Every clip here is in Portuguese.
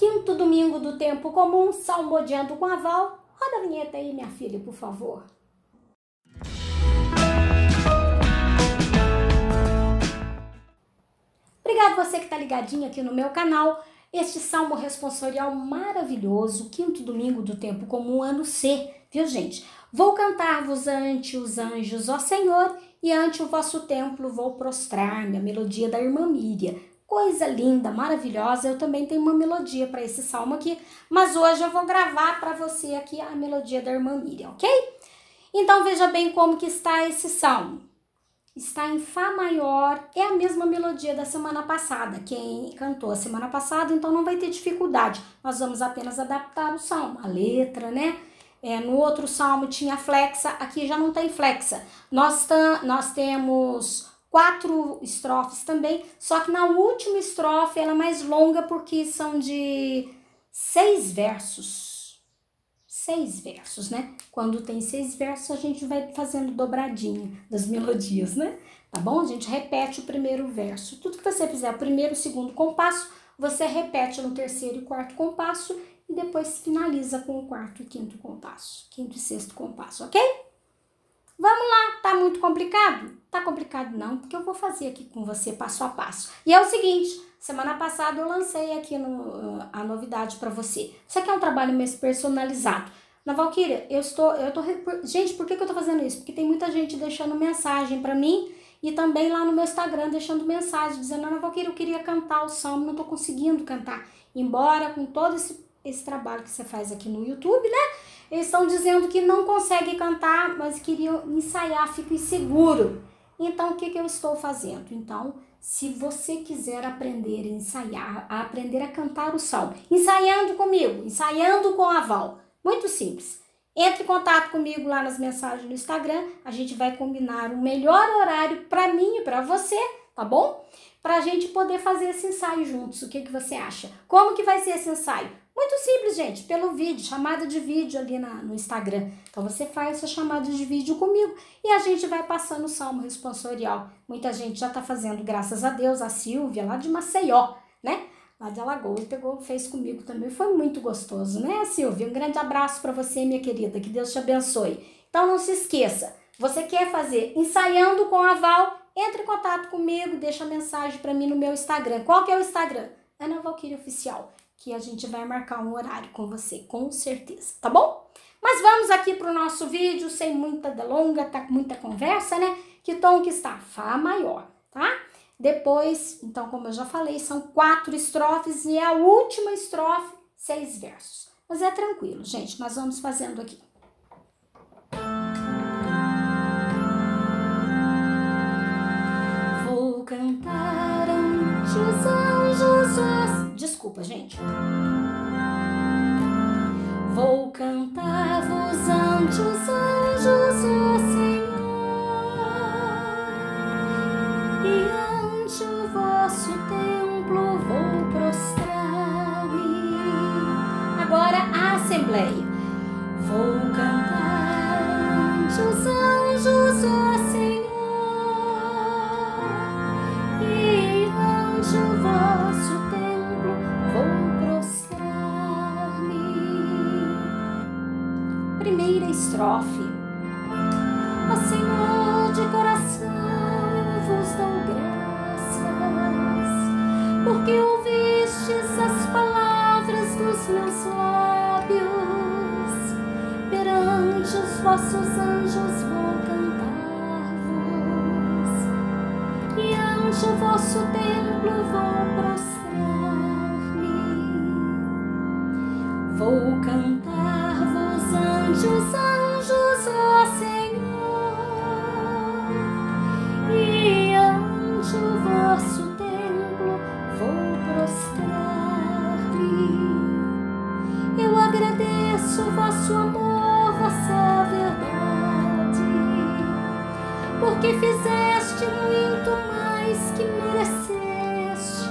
quinto domingo do tempo comum, salmodiando com aval. Roda a vinheta aí, minha filha, por favor. Obrigado você que está ligadinho aqui no meu canal. Este salmo responsorial maravilhoso, quinto domingo do tempo comum, ano C, viu, gente? Vou cantar-vos ante os anjos, ó Senhor, e ante o vosso templo vou prostrar-me. A melodia da Irmã Miriam. Coisa linda, maravilhosa. Eu também tenho uma melodia para esse salmo aqui, mas hoje eu vou gravar para você aqui a melodia da Irmã Miriam, ok? Então veja bem como que está esse salmo. Está em Fá maior, é a mesma melodia da semana passada. Quem cantou a semana passada, então não vai ter dificuldade. Nós vamos apenas adaptar o salmo, a letra, né? No outro salmo tinha flexa, aqui já não tem flexa. Nós temos 4 estrofes também, só que na última estrofe ela é mais longa porque são de 6 versos. 6 versos, né? Quando tem 6 versos, a gente vai fazendo dobradinha das melodias, né? Tá bom? A gente repete o primeiro verso. Tudo que você fizer, o primeiro e o segundo compasso, você repete no terceiro e quarto compasso e depois finaliza com o quarto e quinto compasso. Quinto e sexto compasso, ok? Vamos lá, tá muito complicado? Tá complicado não, porque eu vou fazer aqui com você passo a passo. E é o seguinte, semana passada eu lancei aqui a novidade pra você. Isso aqui é um trabalho mais personalizado. Ana Valquíria, gente, por que eu tô fazendo isso? Porque tem muita gente deixando mensagem pra mim e também lá no meu Instagram deixando mensagem, dizendo, Ana Valquíria, eu queria cantar o salmo, não tô conseguindo cantar. Embora com todo esse trabalho que você faz aqui no YouTube, né? Eles estão dizendo que não conseguem cantar, mas queriam ensaiar, fico inseguro. Então, o que eu estou fazendo? Então, se você quiser aprender a ensaiar, a aprender a cantar o salmo, ensaiando comigo, ensaiando com a Val, muito simples. Entre em contato comigo lá nas mensagens no Instagram, a gente vai combinar o melhor horário para mim e para você, tá bom? Para a gente poder fazer esse ensaio juntos, o que você acha? Como que vai ser esse ensaio? Muito simples, gente, pelo vídeo, chamada de vídeo ali no Instagram. Então você faz essa chamada de vídeo comigo e a gente vai passando o salmo responsorial. Muita gente já tá fazendo, graças a Deus, a Silvia lá de Maceió, né? Lá de Alagoas, fez comigo também, foi muito gostoso, né, Silvia? Um grande abraço para você, minha querida, que Deus te abençoe. Então não se esqueça, você quer fazer ensaiando com a Val, entre em contato comigo, deixa mensagem para mim no meu Instagram. Qual que é o Instagram? Ana Valquíria Oficial. Que a gente vai marcar um horário com você, com certeza, tá bom? Mas vamos aqui pro nosso vídeo, sem muita delonga, tá com muita conversa, né? Que tom que está? Fá maior, tá? Depois, então, como eu já falei, são 4 estrofes e a última estrofe, 6 versos. Mas é tranquilo, gente, nós vamos fazendo aqui. Vou cantar ante os anjos, desculpa, gente. Vou cantar-vos ante os anjos, ó Senhor, e ante o vosso templo vou prostrar-me. Agora a assembleia. Vou cantar ante os anjos, ó Senhor, e ante o vosso templo. Primeira estrofe. Ó Senhor, de coração eu vos dou graças, porque ouvistes as palavras dos meus lábios. Perante os vossos anjos vou cantar-vos, e ante o vosso templo vou prostrar-me. Vou cantar-vos ante os anjos, ó Senhor, e ante o vosso templo vou prostrar-me. Eu agradeço o vosso amor, vossa verdade, porque fizeste muito mais que merecestes.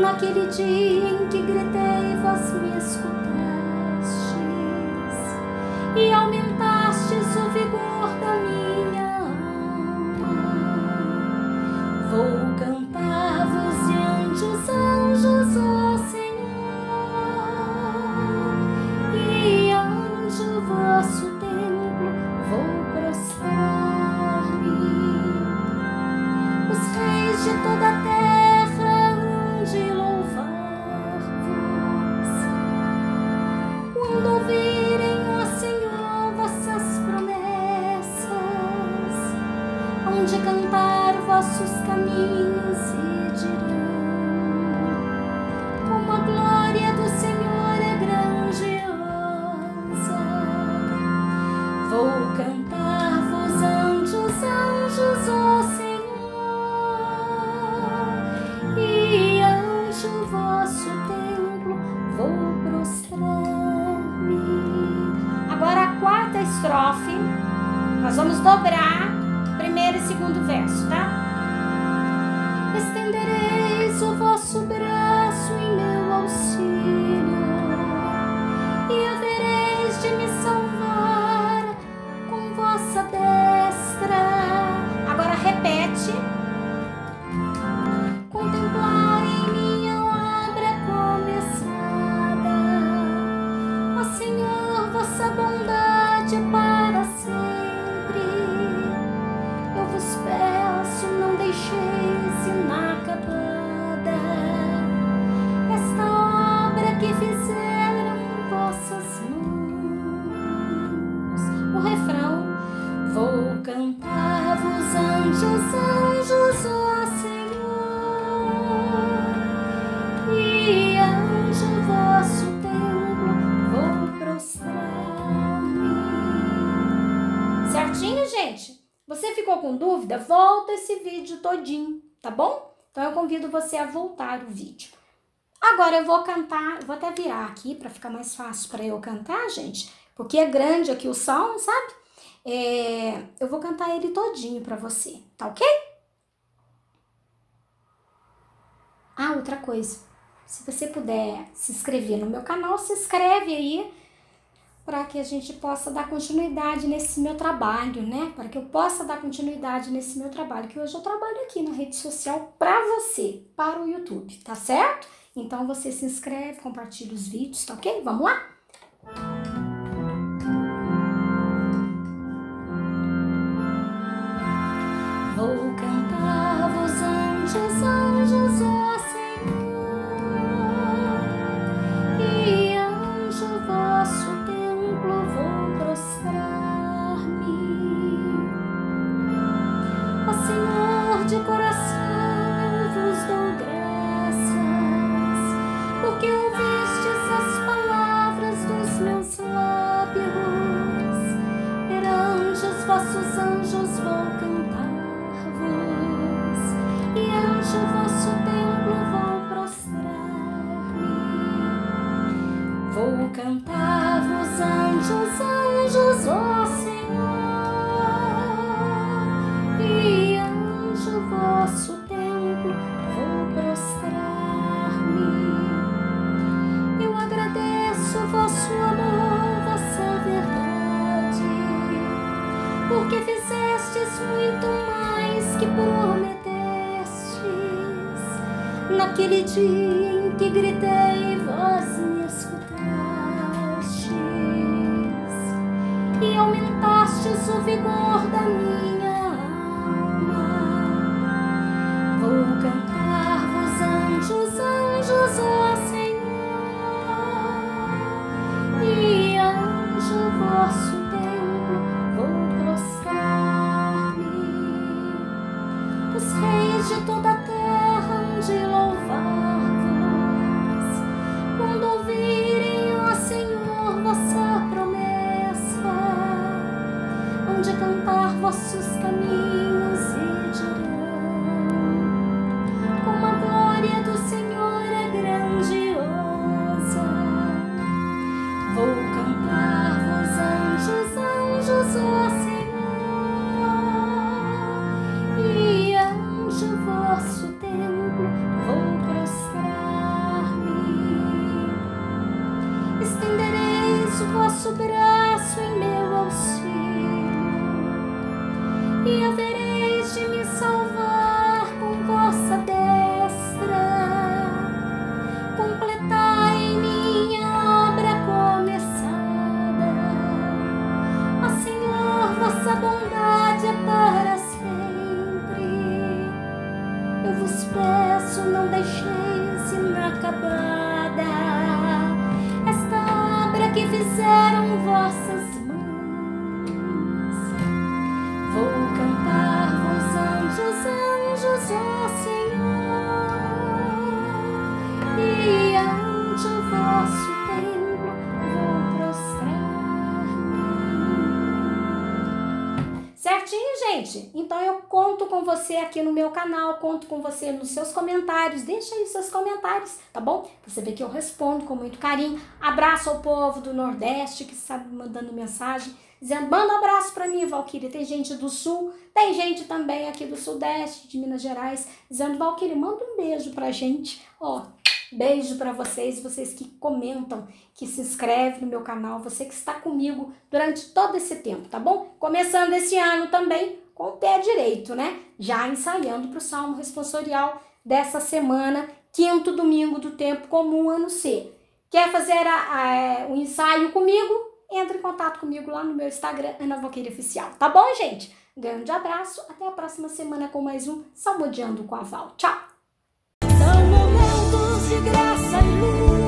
Naquele dia em que gritei, vós me escutastes, e aumentastes o vigor da minha alma. Vou cantar-vos ante os anjos, ó Senhor, estrofe, nós vamos dobrar primeiro e segundo verso, tá? Estendereis o vosso braço em meu auxílio e havereis de me salvar com vossa destra. Agora repete. Com dúvida, volta esse vídeo todinho, tá bom? Então eu convido você a voltar o vídeo. Agora eu vou cantar, eu vou até virar aqui para ficar mais fácil para eu cantar, gente, porque é grande aqui o salmo, sabe? Eu vou cantar ele todinho para você, tá ok? Ah, outra coisa, se você puder se inscrever no meu canal, se inscreve aí, para que a gente possa dar continuidade nesse meu trabalho, né? Para que eu possa dar continuidade nesse meu trabalho, que hoje eu trabalho aqui na rede social para você, para o YouTube, tá certo? Então você se inscreve, compartilha os vídeos, tá ok? Vamos lá? Vou cantar-vos anjos, ó Senhor, e anjo vosso vou prostrar-me, ó Senhor, de coração eu vos dou graças, porque ouvistes as palavras dos meus lábios. Perante os vossos anjos vou cantar-vos, e ante o vosso templo vou prostrar-me. Vou cantar anjos, ó Senhor, e anjo vosso templo vou prostrar-me. Eu agradeço vosso amor, vossa verdade, porque fizestes muito mais que prometestes. Naquele dia em que gritei, vós me escutastes e aumentastes o vigor da minha alma. Vou cantar-vos anjos, ó Senhor, e anjo vosso templo vou prostrar-me. Os reis de toda a terra hão de louvar-vos, quando ouvirem, ó Senhor, vossa promessa, de cantar vossos caminhos e dirão: como a glória do Senhor é grandiosa. Vou cantar-vos anjos, ó Senhor, e anjo vosso templo vou prostrar-me. Estendereis o vosso braço em meu auxílio e havereis de me salvar com vossa destra. Completai minha obra começada, ó Senhor, vossa bondade é para sempre. Eu vos peço, não deixeis inacabada esta obra que fizeram vossas mãos. Anjos, ó Senhor, e ante o vosso templo vou prostrar-me. Certinho, gente? Então eu conto com você aqui no meu canal, conto com você nos seus comentários, deixa aí seus comentários, tá bom? Você vê que eu respondo com muito carinho. Abraço ao povo do Nordeste que está mandando mensagem. dizendo, manda um abraço pra mim, Valquíria. Tem gente do Sul, tem gente também aqui do Sudeste, de Minas Gerais, dizendo, Valquíria, manda um beijo pra gente. Ó, beijo pra vocês, vocês que comentam, que se inscrevem no meu canal, você que está comigo durante todo esse tempo, tá bom? Começando esse ano também com o pé direito, né? Já ensaiando pro Salmo Responsorial dessa semana, quinto domingo do tempo comum, ano C. Quer fazer o ensaio comigo? Entre em contato comigo lá no meu Instagram, Ana Boqueira Oficial. Tá bom, gente? Um grande abraço. Até a próxima semana com mais um Salmodiando com a Val. Tchau! São momentos de graça e luz.